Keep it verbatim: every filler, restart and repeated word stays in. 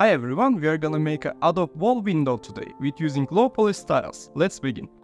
Hi everyone, we are gonna make an Adobe wall window today with using low poly styles. Let's begin.